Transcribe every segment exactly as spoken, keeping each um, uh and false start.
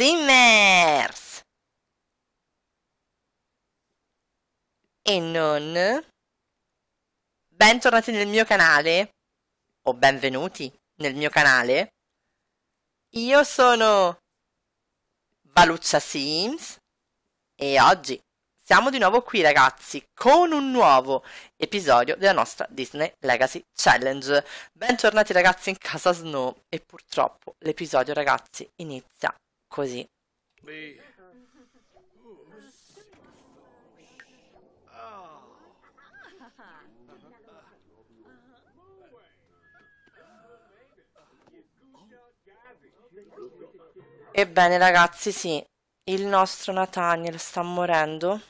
Simmers! E non... Bentornati nel mio canale, o benvenuti nel mio canale. Io sono BalucciaSims e oggi siamo di nuovo qui, ragazzi, con un nuovo episodio della nostra Disney Legacy Challenge. Bentornati, ragazzi, in casa Snow. E purtroppo l'episodio, ragazzi, inizia così. Ebbene, ragazzi, sì, il nostro Nathaniel sta morendo.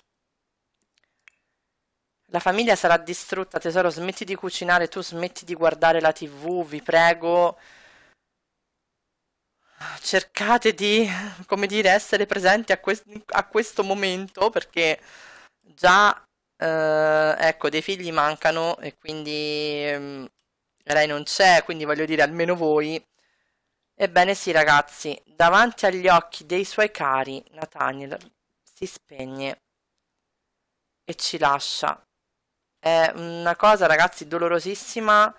La famiglia sarà distrutta, tesoro, smetti di cucinare, tu smetti di guardare la tv, vi prego. Cercate di, come dire, essere presenti a, quest a questo momento, perché già, eh, ecco, dei figli mancano e quindi eh, lei non c'è, quindi voglio dire, almeno voi. Ebbene sì, ragazzi, davanti agli occhi dei suoi cari, Nathaniel si spegne e ci lascia. È una cosa, ragazzi, dolorosissima,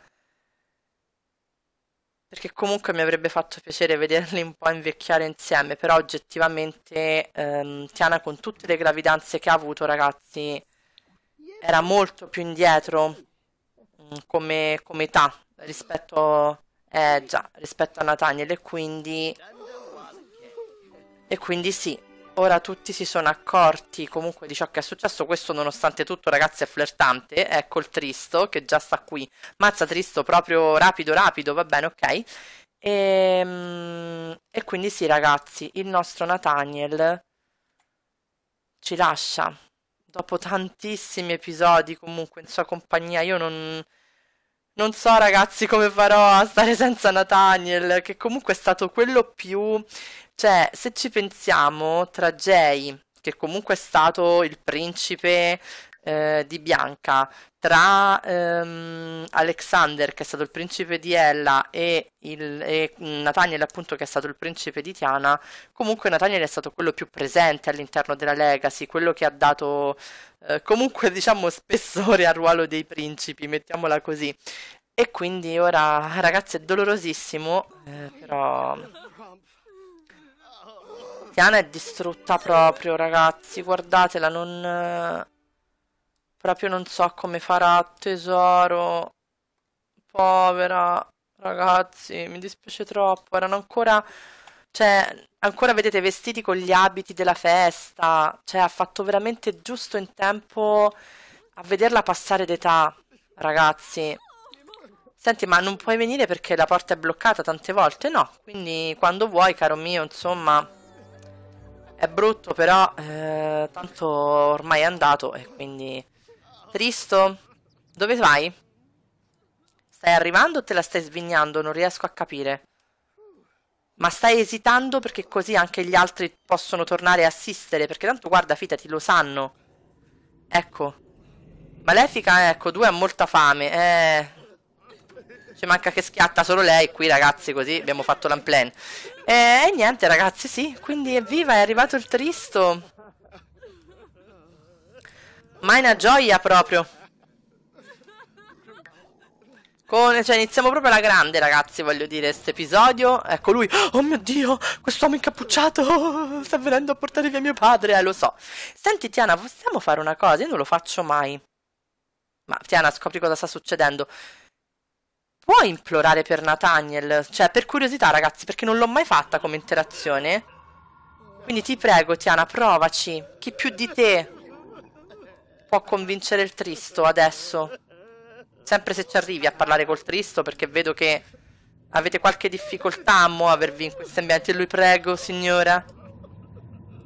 perché comunque mi avrebbe fatto piacere vederli un po' invecchiare insieme, però oggettivamente ehm, Tiana, con tutte le gravidanze che ha avuto, ragazzi, era molto più indietro mh, come, come età rispetto, eh, già, rispetto a Nathaniel, e quindi e quindi sì. Ora tutti si sono accorti comunque di ciò che è successo. Questo, nonostante tutto, ragazzi, è flirtante. Ecco il Tristo che già sta qui. Mazza, Tristo, proprio rapido rapido, va bene, ok. E, e quindi sì, ragazzi, il nostro Nathaniel ci lascia dopo tantissimi episodi comunque in sua compagnia. Io non, non so, ragazzi, come farò a stare senza Nathaniel, che comunque è stato quello più... Cioè, se ci pensiamo, tra Jay, che comunque è stato il principe eh, di Bianca, tra ehm, Alexander, che è stato il principe di Ella, e, il, e Nathaniel, appunto, che è stato il principe di Tiana, comunque Nathaniel è stato quello più presente all'interno della Legacy, quello che ha dato eh, comunque, diciamo, spessore al ruolo dei principi, mettiamola così. E quindi ora, ragazzi, è dolorosissimo, eh, però... Tiana è distrutta proprio, ragazzi, guardatela, non... Proprio non so come farà, tesoro. Povera, ragazzi, mi dispiace troppo. Erano ancora... Cioè, ancora, vedete, vestiti con gli abiti della festa. Cioè, ha fatto veramente giusto in tempo a vederla passare d'età, ragazzi. Senti, ma non puoi venire perché la porta è bloccata tante volte? No, quindi quando vuoi, caro mio, insomma... È brutto, però eh, tanto ormai è andato e quindi... Tristo, dove vai? Stai arrivando o te la stai svignando? Non riesco a capire. Ma stai esitando perché così anche gli altri possono tornare a assistere, perché tanto, guarda, fidati, lo sanno. Ecco. Malefica, ecco, due ha molta fame. Eh... Ci manca che schiatta solo lei qui, ragazzi, così abbiamo fatto l'unplan. E, e niente, ragazzi, sì, quindi evviva, è arrivato il Tristo. Ma è una gioia proprio. Con, cioè, iniziamo proprio alla grande, ragazzi, voglio dire, questo episodio. Ecco lui, oh mio Dio, quest'uomo incappucciato sta venendo a portare via mio padre, eh, lo so. Senti, Tiana, possiamo fare una cosa? Io non lo faccio mai. Ma, Tiana, scopri cosa sta succedendo. Puoi implorare per Nathaniel? Cioè, per curiosità, ragazzi, perché non l'ho mai fatta come interazione. Quindi ti prego, Tiana, provaci. Chi più di te può convincere il Tristo adesso? Sempre se ci arrivi a parlare col Tristo, perché vedo che avete qualche difficoltà a muovervi in questi ambienti. E lui, prego, signora.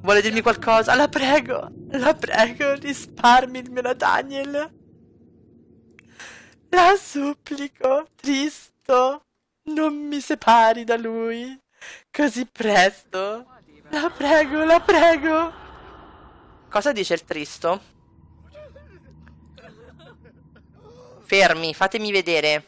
Vuole dirmi qualcosa? La prego, la prego, risparmi il mio Nathaniel. La supplico, Tristo, non mi separi da lui così presto. La prego, la prego. Cosa dice il Tristo? Fermi, fatemi vedere.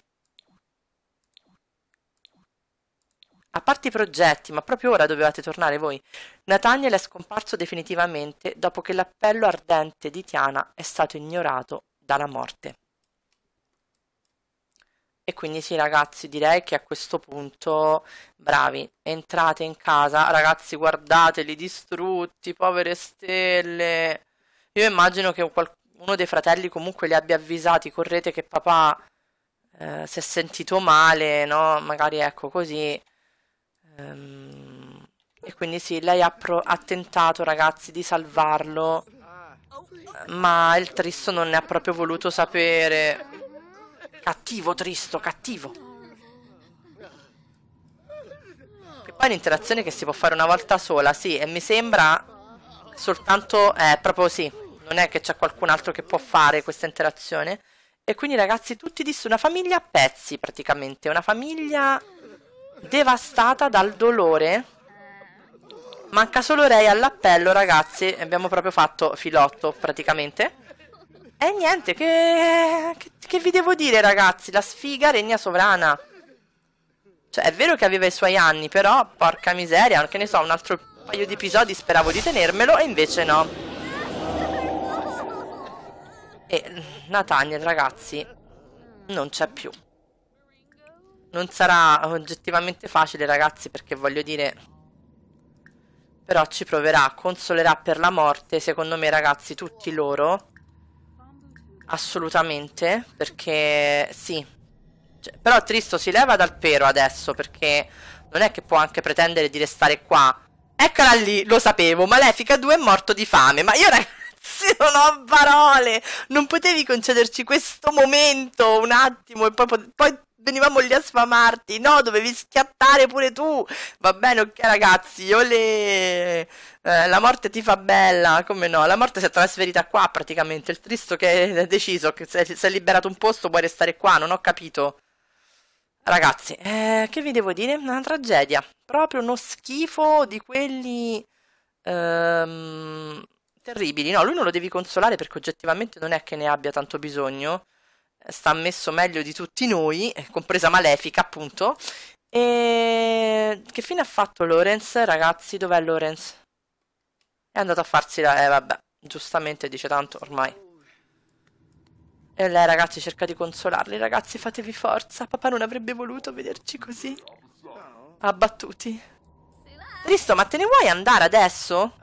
Ha parte i progetti, ma proprio ora dovevate tornare voi. Nathaniel è scomparso definitivamente dopo che l'appello ardente di Tiana è stato ignorato dalla morte. E quindi sì ragazzi, direi che a questo punto, bravi, entrate in casa. Ragazzi, guardateli distrutti, povere stelle. Io immagino che uno dei fratelli comunque li abbia avvisati, correte che papà eh, si è sentito male, no? Magari ecco così. Ehm, e quindi sì, lei ha, pro ha tentato ragazzi di salvarlo, ma il Tristo non ne ha proprio voluto sapere. Cattivo Tristo, cattivo. Che poi è un'interazione che si può fare una volta sola, sì, e mi sembra soltanto, eh, proprio sì, non è che c'è qualcun altro che può fare questa interazione. E quindi ragazzi tutti dissi, una famiglia a pezzi praticamente, una famiglia devastata dal dolore. Manca solo Rey all'appello ragazzi, abbiamo proprio fatto filotto praticamente. E niente, che, che, che vi devo dire ragazzi, la sfiga regna sovrana. Cioè è vero che aveva i suoi anni, però porca miseria, anche ne so, un altro paio di episodi speravo di tenermelo e invece no. E Nathaniel ragazzi non c'è più. Non sarà oggettivamente facile ragazzi, perché voglio dire, però ci proverà, consolerà per la morte secondo me ragazzi tutti loro. Assolutamente, perché sì, cioè, però Tristo si leva dal pero adesso, perché non è che può anche pretendere di restare qua. Eccola lì, lo sapevo, Malefica due è morto di fame. Ma io ragazzi non ho parole, non potevi concederci questo momento un attimo e poi, poi venivamo lì a sfamarti. No, dovevi schiattare pure tu. Va bene, ok ragazzi, olè. Eh, la morte ti fa bella, come no? La morte si è trasferita qua praticamente. Il Tristo che ha deciso che si è liberato un posto, puoi restare qua, non ho capito. Ragazzi, eh, che vi devo dire? Una tragedia, proprio uno schifo di quelli ehm, terribili. No, lui non lo devi consolare perché oggettivamente non è che ne abbia tanto bisogno. Sta messo meglio di tutti noi, compresa Malefica appunto. E che fine ha fatto Lawrence? Ragazzi, dov'è Lawrence? È andato a farsi la... Eh vabbè, giustamente dice tanto ormai. E lei ragazzi cerca di consolarli. Ragazzi, fatevi forza, papà non avrebbe voluto vederci così abbattuti. Tristo, ma te ne vuoi andare adesso?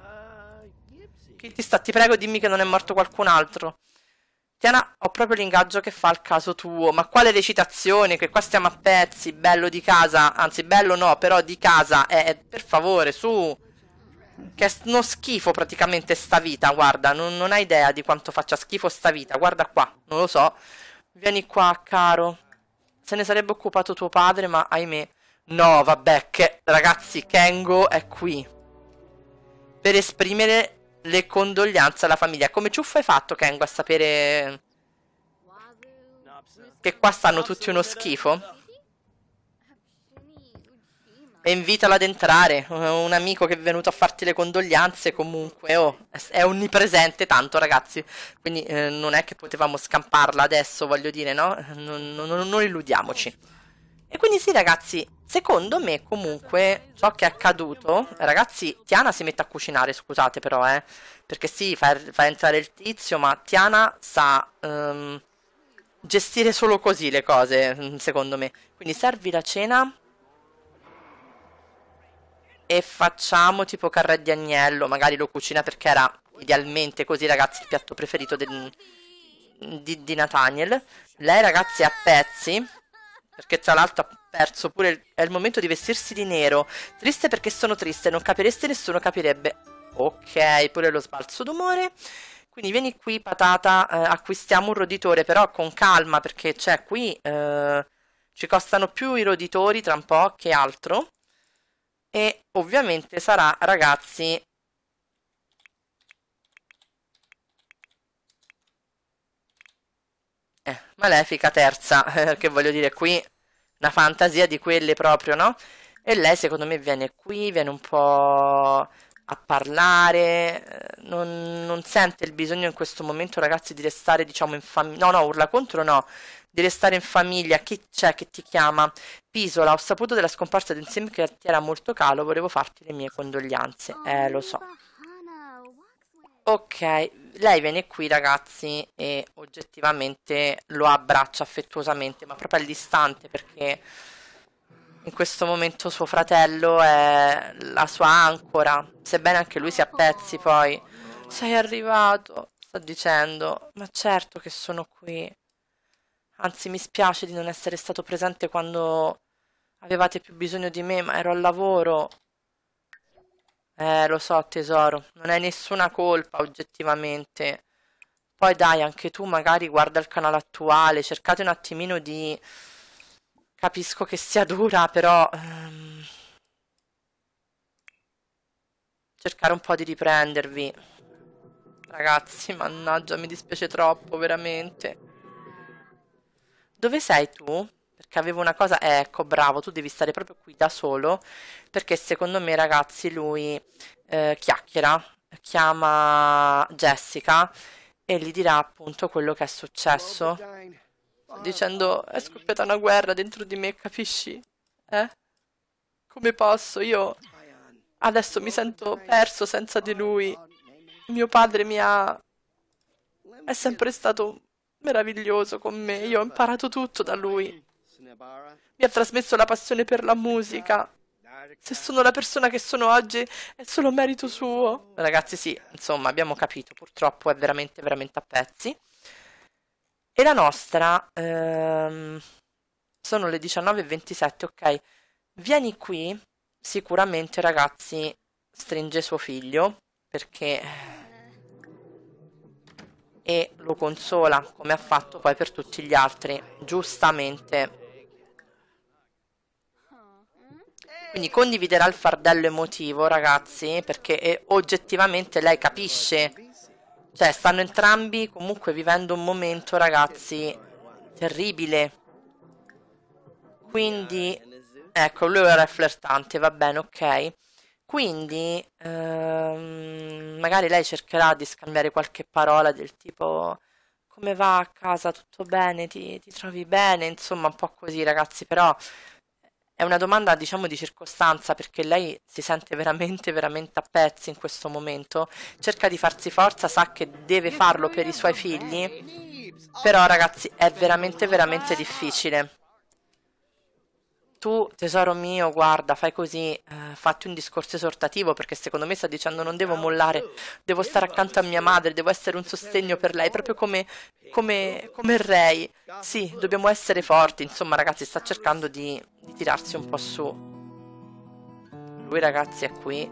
Chi ti sta? Ti prego dimmi che non è morto qualcun altro. Tiana, ho proprio l'ingaggio che fa al caso tuo. Ma quale recitazione, che qua stiamo a pezzi. Bello di casa, anzi bello no, però di casa, eh, per favore, su. Che è uno schifo praticamente sta vita, guarda, non, non hai idea di quanto faccia schifo sta vita, guarda qua, non lo so. Vieni qua, caro. Se ne sarebbe occupato tuo padre, ma ahimè. No, vabbè, che ragazzi, Kengo è qui per esprimere le condoglianze alla famiglia. Come ciuffo hai fatto, Kengo, a sapere che qua stanno tutti uno schifo? E invitala ad entrare, un amico che è venuto a farti le condoglianze comunque, oh, è onnipresente tanto ragazzi, quindi eh, non è che potevamo scamparla adesso, voglio dire, no? Non, non, non illudiamoci. E quindi sì ragazzi, secondo me comunque ciò che è accaduto, ragazzi, Tiana si mette a cucinare, scusate però, eh, perché sì, fa, fa entrare il tizio, ma Tiana sa... Um, gestire solo così le cose, secondo me. Quindi servi la cena... E facciamo tipo carré di agnello, magari lo cucina perché era idealmente così ragazzi il piatto preferito del, di, di Nathaniel. Lei ragazzi è a pezzi, perché tra l'altro ha perso pure il, è il momento di vestirsi di nero. Triste perché sono triste, non capireste, nessuno capirebbe. Ok, pure lo sbalzo d'umore. Quindi vieni qui patata, eh, acquistiamo un roditore però con calma, perché cioè qui eh, ci costano più i roditori tra un po' che altro. E ovviamente sarà, ragazzi, eh, Malefica terza, eh, che voglio dire qui, una fantasia di quelle proprio, no? E lei secondo me viene qui, viene un po' a parlare, non, non sente il bisogno in questo momento, ragazzi, di restare, diciamo, in famiglia. No, no, urla contro, no. Di restare in famiglia. Chi c'è che ti chiama? Pisola, ho saputo della scomparsa di un sim che ti era molto caro, volevo farti le mie condoglianze. Eh, lo so. Ok, lei viene qui, ragazzi, e oggettivamente lo abbraccia affettuosamente, ma proprio al distante, perché in questo momento suo fratello è la sua ancora, sebbene anche lui sia a pezzi. Poi sei arrivato, sta dicendo, ma certo che sono qui, anzi mi spiace di non essere stato presente quando avevate più bisogno di me, ma ero al lavoro. Eh, lo so, tesoro, non hai nessuna colpa oggettivamente. Poi dai, anche tu magari guarda il canale attuale, cercate un attimino di... Capisco che sia dura, però ehm, cercare un po' di riprendervi. Ragazzi, mannaggia, mi dispiace troppo, veramente. Dove sei tu? Perché avevo una cosa... Eh, ecco, bravo, tu devi stare proprio qui da solo, perché secondo me, ragazzi, lui eh, chiacchiera, chiama Jessica e gli dirà appunto quello che è successo. Dicendo, è scoppiata una guerra dentro di me, capisci? Eh? Come posso? Io adesso mi sento perso senza di lui. Mio padre mi ha... è sempre stato meraviglioso con me. Io ho imparato tutto da lui. Mi ha trasmesso la passione per la musica. Se sono la persona che sono oggi è solo merito suo. Ragazzi, sì, insomma, abbiamo capito. Purtroppo è veramente, veramente a pezzi. E la nostra, ehm, sono le diciannove e ventisette, ok, vieni qui, sicuramente, ragazzi, stringe suo figlio, perché, e lo consola, come ha fatto poi per tutti gli altri, giustamente. Quindi condividerà il fardello emotivo, ragazzi, perché eh, oggettivamente lei capisce. Cioè, stanno entrambi comunque vivendo un momento, ragazzi, terribile. Quindi, ecco, lui era flirtante, va bene, ok. Quindi, ehm, magari lei cercherà di scambiare qualche parola del tipo come va a casa, tutto bene, ti, ti trovi bene, insomma, un po' così, ragazzi. Però è una domanda, diciamo, di circostanza, perché lei si sente veramente, veramente a pezzi in questo momento. Cerca di farsi forza, sa che deve farlo per i suoi figli, però, ragazzi, è veramente, veramente difficile. Tu, tesoro mio, guarda, fai così, eh, fatti un discorso esortativo, perché secondo me sta dicendo non devo mollare, devo stare accanto a mia madre, devo essere un sostegno per lei, proprio come, come, come Rey. Sì, dobbiamo essere forti, insomma, ragazzi, sta cercando di, di tirarsi un po' su. Lui, ragazzi, è qui.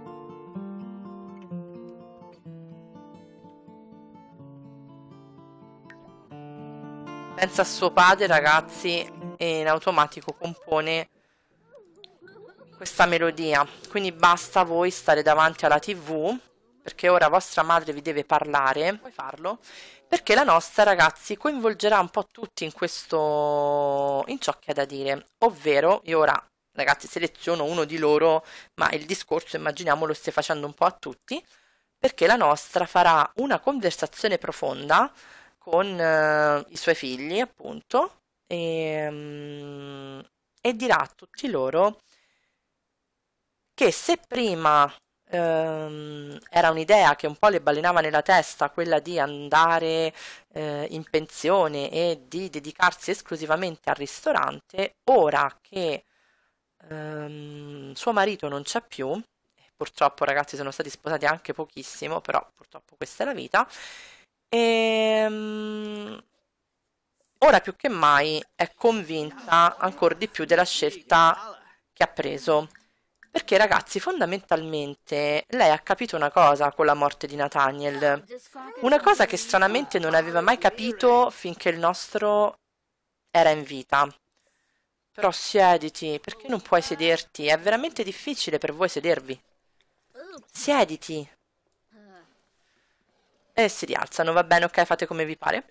Pensa a suo padre, ragazzi, e in automatico compone questa melodia. Quindi basta voi stare davanti alla tv, perché ora vostra madre vi deve parlare. Puoi farlo, perché la nostra, ragazzi, coinvolgerà un po' tutti in questo, in ciò che ha da dire. Ovvero, io ora, ragazzi, seleziono uno di loro, ma il discorso, immaginiamo, lo stia facendo un po' a tutti, perché la nostra farà una conversazione profonda con eh, i suoi figli, appunto, e, um, e dirà a tutti loro che se prima ehm, era un'idea che un po' le balenava nella testa, quella di andare eh, in pensione e di dedicarsi esclusivamente al ristorante, ora che ehm, suo marito non c'è più, purtroppo, ragazzi, sono stati sposati anche pochissimo, però purtroppo questa è la vita, ehm, ora più che mai è convinta ancora di più della scelta che ha preso. Perché, ragazzi, fondamentalmente lei ha capito una cosa con la morte di Nathaniel, una cosa che stranamente non aveva mai capito finché il nostro era in vita. Però siediti, perché non puoi sederti? È veramente difficile per voi sedervi. Siediti. E si rialzano, va bene, ok, fate come vi pare.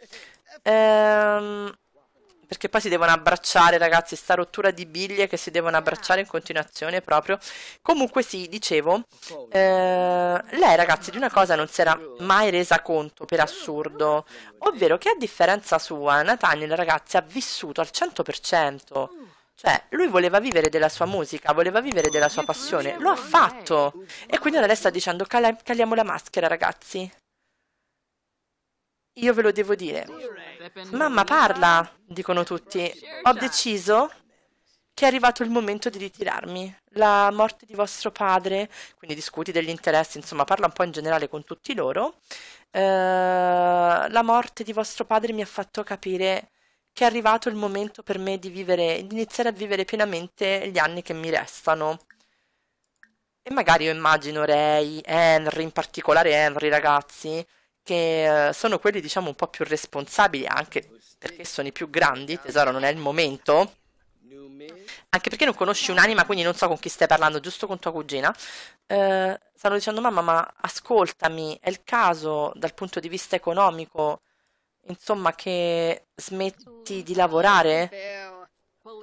Ehm... perché poi si devono abbracciare, ragazzi, sta rottura di biglie che si devono abbracciare in continuazione proprio. Comunque sì, dicevo, eh, lei, ragazzi, di una cosa non si era mai resa conto, per assurdo, ovvero che a differenza sua, Nathaniel, ragazzi, ha vissuto al cento per cento. Cioè, lui voleva vivere della sua musica, voleva vivere della sua passione, lo ha fatto. E quindi ora lei sta dicendo, caliamo la maschera, ragazzi. Io ve lo devo dire. Mamma, parla, dicono tutti. Ho deciso che è arrivato il momento di ritirarmi. La morte di vostro padre, quindi discuti degli interessi, insomma, parla un po' in generale con tutti loro. Eh, la morte di vostro padre mi ha fatto capire che è arrivato il momento per me di vivere, di iniziare a vivere pienamente gli anni che mi restano. E magari io immagino Rey, Henry, in particolare Henry, ragazzi, che sono quelli, diciamo, un po' più responsabili, anche perché sono i più grandi, tesoro, non è il momento, anche perché non conosci un'anima, quindi non so con chi stai parlando, giusto con tua cugina. Eh, stanno dicendo, mamma, ma ascoltami, è il caso dal punto di vista economico, insomma, che smetti di lavorare?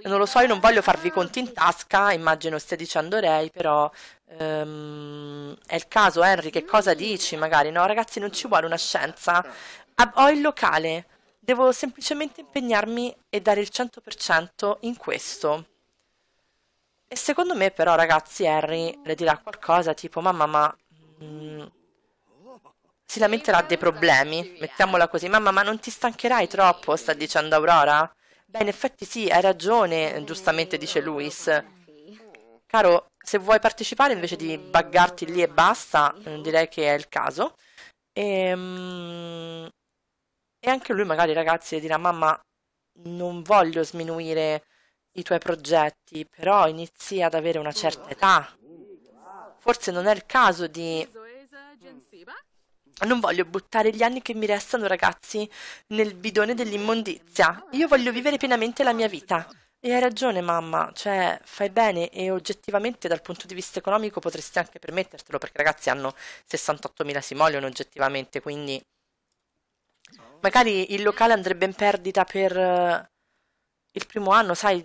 Non lo so, io non voglio farvi conti in tasca, immagino stia dicendo Rey, però um, è il caso, Henry, che cosa dici magari? No, ragazzi, non ci vuole una scienza. Ho il locale, devo semplicemente impegnarmi e dare il cento per cento in questo. E secondo me però, ragazzi, Henry le dirà qualcosa tipo, mamma, ma... Mm, si lamenterà dei problemi, mettiamola così. Mamma, ma non ti stancherai troppo, sta dicendo Aurora. Beh, in effetti sì, hai ragione, giustamente dice Luis. Caro, se vuoi partecipare invece di buggarti lì e basta, direi che è il caso. E, um, e anche lui magari, ragazzi, le dirà, mamma, non voglio sminuire i tuoi progetti, però inizi ad avere una certa età. Forse non è il caso di... Non voglio buttare gli anni che mi restano, ragazzi, nel bidone dell'immondizia. Io voglio vivere pienamente la mia vita. E hai ragione, mamma, cioè fai bene, e oggettivamente dal punto di vista economico potresti anche permettertelo, perché, ragazzi, hanno sessantottomila simoleon oggettivamente, quindi magari il locale andrebbe in perdita per uh, il primo anno, sai,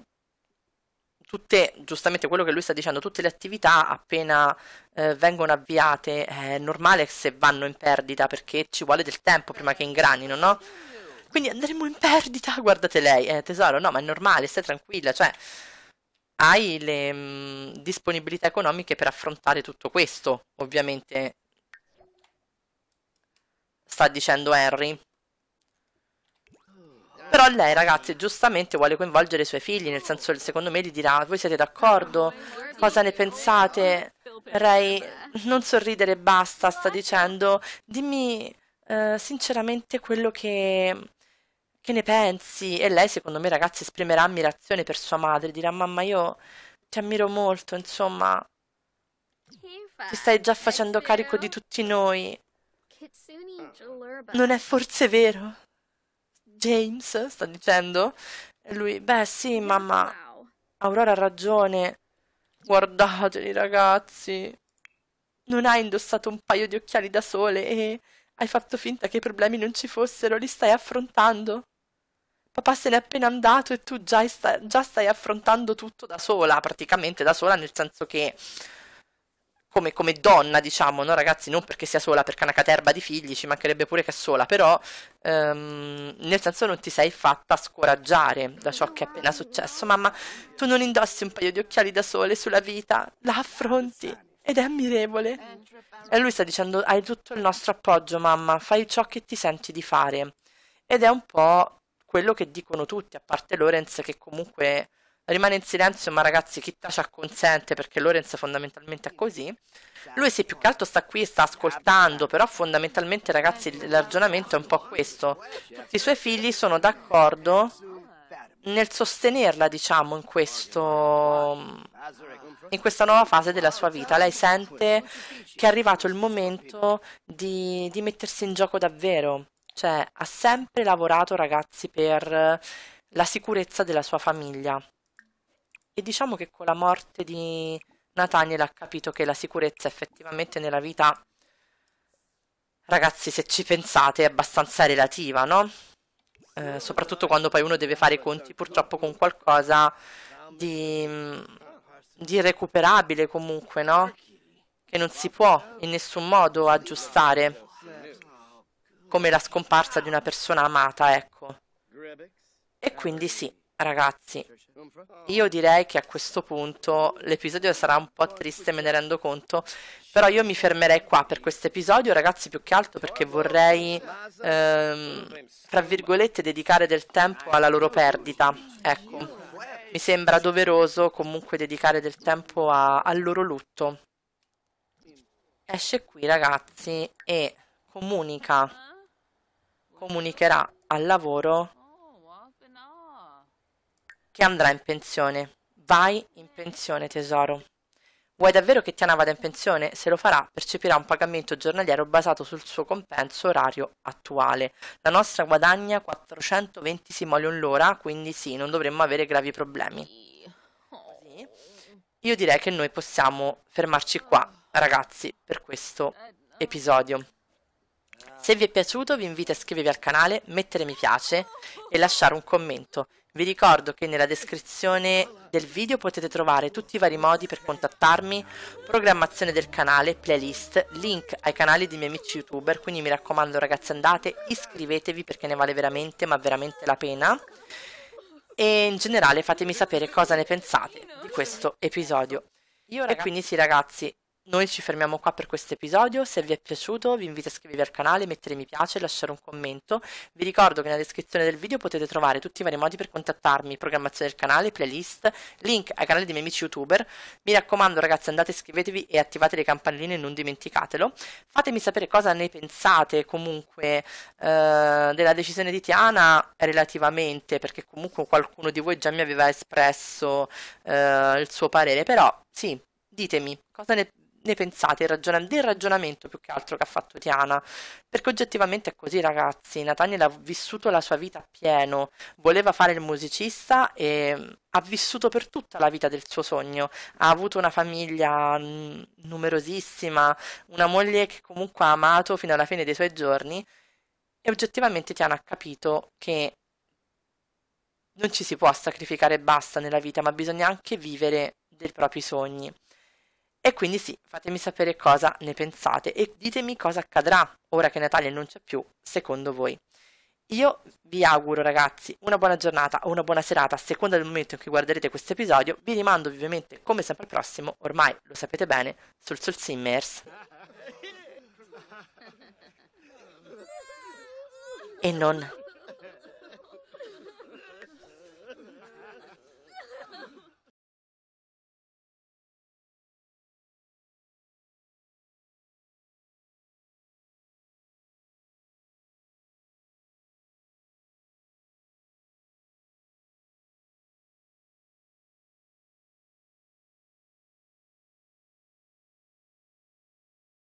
tutte, giustamente quello che lui sta dicendo, tutte le attività appena eh, vengono avviate è normale se vanno in perdita, perché ci vuole del tempo prima che ingranino, no? Quindi andremo in perdita, guardate lei, eh, tesoro, no, ma è normale, stai tranquilla, cioè hai le mh, disponibilità economiche per affrontare tutto questo, ovviamente, sta dicendo Henry. Però lei, ragazzi, giustamente vuole coinvolgere i suoi figli, nel senso, secondo me, gli dirà, voi siete d'accordo? Cosa ne pensate? Rey, non sorridere, basta, sta dicendo, dimmi eh, sinceramente quello che, che ne pensi. E lei, secondo me, ragazzi, esprimerà ammirazione per sua madre, dirà, mamma, io ti ammiro molto, insomma, ti stai già facendo carico di tutti noi. Non è forse vero? James sta dicendo, e lui, beh sì, mamma, Aurora ha ragione, guardateli, ragazzi, non hai indossato un paio di occhiali da sole e hai fatto finta che i problemi non ci fossero, li stai affrontando, papà se n'è appena andato e tu già, sta già stai affrontando tutto da sola, praticamente da sola, nel senso che come, come donna, diciamo, no, ragazzi, non perché sia sola, perché è una caterba di figli, ci mancherebbe pure che è sola, però ehm, nel senso, non ti sei fatta scoraggiare da ciò che è appena successo. Mamma, tu non indossi un paio di occhiali da sole sulla vita, la affronti ed è ammirevole. E lui sta dicendo, hai tutto il nostro appoggio, mamma, fai ciò che ti senti di fare. Ed è un po' quello che dicono tutti, a parte Lawrence, che comunque rimane in silenzio, ma ragazzi, chi tace acconsente, perché Lawrence fondamentalmente è così. Lui sì, più che altro sta qui e sta ascoltando, però fondamentalmente, ragazzi, il ragionamento è un po' questo. Tutti i suoi figli sono d'accordo nel sostenerla, diciamo, in questo, in questa nuova fase della sua vita. Lei sente che è arrivato il momento di, di mettersi in gioco davvero. Cioè, ha sempre lavorato, ragazzi, per la sicurezza della sua famiglia. E diciamo che con la morte di Nathaniel ha capito che la sicurezza effettivamente nella vita, ragazzi, se ci pensate, è abbastanza relativa, no? eh, soprattutto quando poi uno deve fare i conti purtroppo con qualcosa di, di irrecuperabile comunque, no? Che non si può in nessun modo aggiustare, come la scomparsa di una persona amata, ecco. E quindi sì, ragazzi, io direi che a questo punto l'episodio sarà un po' triste, me ne rendo conto, però io mi fermerei qua per questo episodio, ragazzi, più che altro perché vorrei, ehm, tra virgolette, dedicare del tempo alla loro perdita, ecco. Mi sembra doveroso comunque dedicare del tempo a, al loro lutto. Esce qui, ragazzi, e comunica, comunicherà al lavoro che andrà in pensione. Vai in pensione, tesoro. Vuoi davvero che Tiana vada in pensione? Se lo farà, percepirà un pagamento giornaliero basato sul suo compenso orario attuale. La nostra guadagna quattrocentoventi simoleon l'ora, quindi sì, non dovremmo avere gravi problemi. Così. Io direi che noi possiamo fermarci qua, ragazzi, per questo episodio. Se vi è piaciuto vi invito a iscrivervi al canale, mettere mi piace e lasciare un commento. Vi ricordo che nella descrizione del video potete trovare tutti i vari modi per contattarmi, programmazione del canale, playlist, link ai canali dei miei amici youtuber, quindi mi raccomando ragazzi andate, iscrivetevi perché ne vale veramente ma veramente la pena. E in generale fatemi sapere cosa ne pensate di questo episodio. Io, ragazzi... E quindi sì ragazzi, noi ci fermiamo qua per questo episodio, se vi è piaciuto vi invito a iscrivervi al canale, mettere mi piace, lasciare un commento. Vi ricordo che nella descrizione del video potete trovare tutti i vari modi per contattarmi, programmazione del canale, playlist, link ai canali dei miei amici youtuber. Mi raccomando ragazzi andate, iscrivetevi e attivate le campanelline, non dimenticatelo. Fatemi sapere cosa ne pensate comunque eh, della decisione di Tiana relativamente, perché comunque qualcuno di voi già mi aveva espresso eh, il suo parere, però sì, ditemi cosa ne pensate. Ne pensate, il ragion- del ragionamento più che altro che ha fatto Tiana, perché oggettivamente è così ragazzi, Nathaniel ha vissuto la sua vita a pieno, voleva fare il musicista e ha vissuto per tutta la vita del suo sogno, ha avuto una famiglia numerosissima, una moglie che comunque ha amato fino alla fine dei suoi giorni e oggettivamente Tiana ha capito che non ci si può sacrificare e basta nella vita, ma bisogna anche vivere dei propri sogni. E quindi sì, fatemi sapere cosa ne pensate e ditemi cosa accadrà ora che Natale non c'è più, secondo voi. Io vi auguro ragazzi una buona giornata o una buona serata a seconda del momento in cui guarderete questo episodio. Vi rimando ovviamente come sempre al prossimo, ormai lo sapete bene, sul Soul Simmers. E non